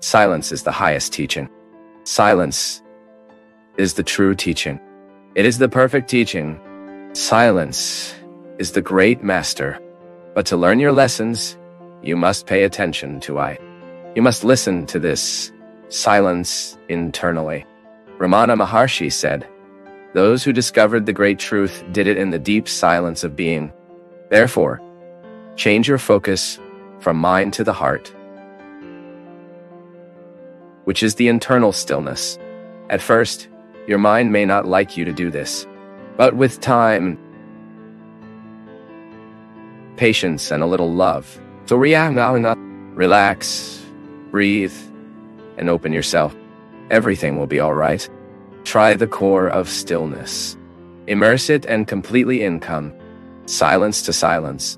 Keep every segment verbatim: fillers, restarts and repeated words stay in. Silence is the highest teaching. Silence is the true teaching. It is the perfect teaching. Silence is the great master. But to learn your lessons, you must pay attention to it. You must listen to this silence internally. Ramana Maharshi said, "Those who discovered the great truth did it in the deep silence of being." Therefore, change your focus from mind to the heart, which is the internal stillness. At first, your mind may not like you to do this, but with time, patience, and a little love. So relax, breathe, and open yourself. Everything will be all right. Try the core of stillness. Immerse it and completely income. Silence to silence.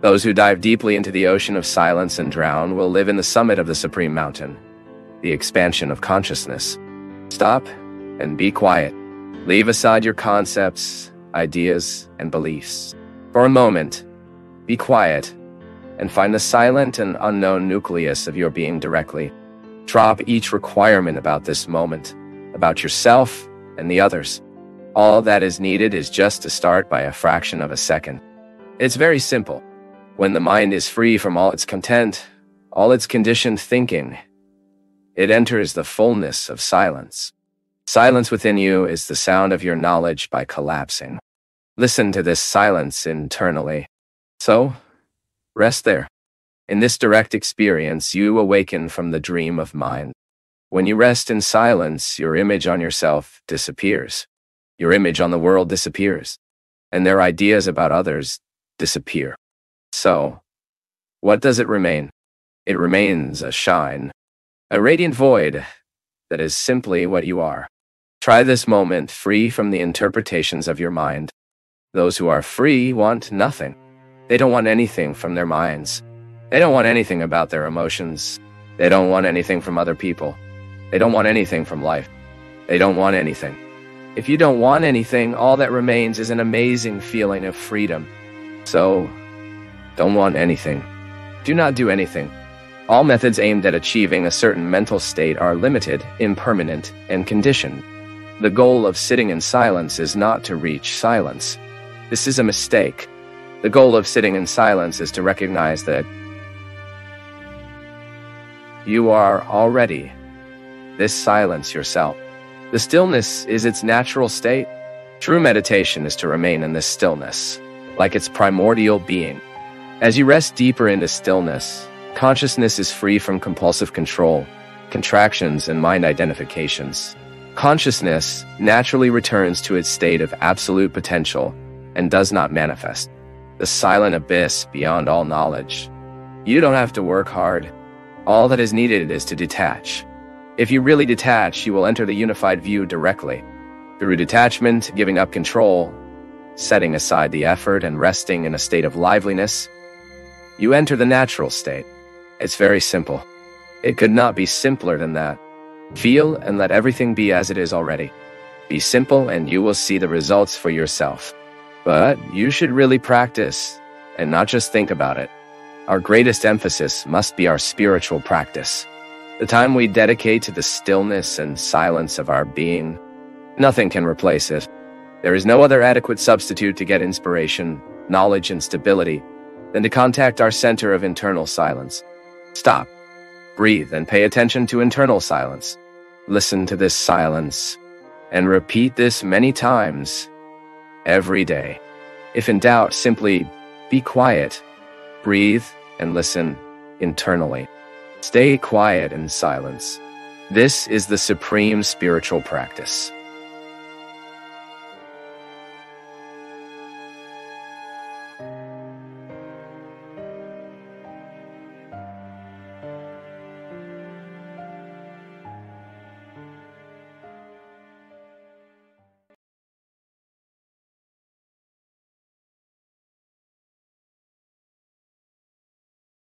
Those who dive deeply into the ocean of silence and drown will live in the summit of the supreme mountain, the expansion of consciousness. Stop and be quiet. Leave aside your concepts, ideas, and beliefs. For a moment, be quiet and find the silent and unknown nucleus of your being directly. Drop each requirement about this moment, about yourself and the others. All that is needed is just to start by a fraction of a second. It's very simple. When the mind is free from all its content, all its conditioned thinking, it enters the fullness of silence. Silence within you is the sound of your knowledge by collapsing. Listen to this silence internally. So, rest there. In this direct experience, you awaken from the dream of mind. When you rest in silence, your image on yourself disappears. Your image on the world disappears. And their ideas about others disappear. So, what does it remain? It remains a shine, a radiant void that is simply what you are. Try this moment free from the interpretations of your mind. Those who are free want nothing. They don't want anything from their minds. They don't want anything about their emotions. They don't want anything from other people. They don't want anything from life. They don't want anything. If you don't want anything, all that remains is an amazing feeling of freedom. So, don't want anything. Do not do anything. All methods aimed at achieving a certain mental state are limited, impermanent, and conditioned. The goal of sitting in silence is not to reach silence. This is a mistake. The goal of sitting in silence is to recognize that you are already this silence yourself. The stillness is its natural state. True meditation is to remain in this stillness, like its primordial being. As you rest deeper into stillness, consciousness is free from compulsive control, contractions, and mind identifications. Consciousness naturally returns to its state of absolute potential and does not manifest. The silent abyss beyond all knowledge. You don't have to work hard. All that is needed is to detach. If you really detach, you will enter the unified view directly. Through detachment, giving up control, setting aside the effort, and resting in a state of liveliness, you enter the natural state. It's very simple. It could not be simpler than that. Feel and let everything be as it is already. Be simple and you will see the results for yourself. But you should really practice and not just think about it. Our greatest emphasis must be our spiritual practice. The time we dedicate to the stillness and silence of our being, nothing can replace it. There is no other adequate substitute to get inspiration, knowledge, and stability than to contact our center of internal silence. Stop, breathe, and pay attention to internal silence. Listen to this silence, and repeat this many times every day. If in doubt, simply be quiet, breathe, and listen internally. Stay quiet in silence. This is the supreme spiritual practice.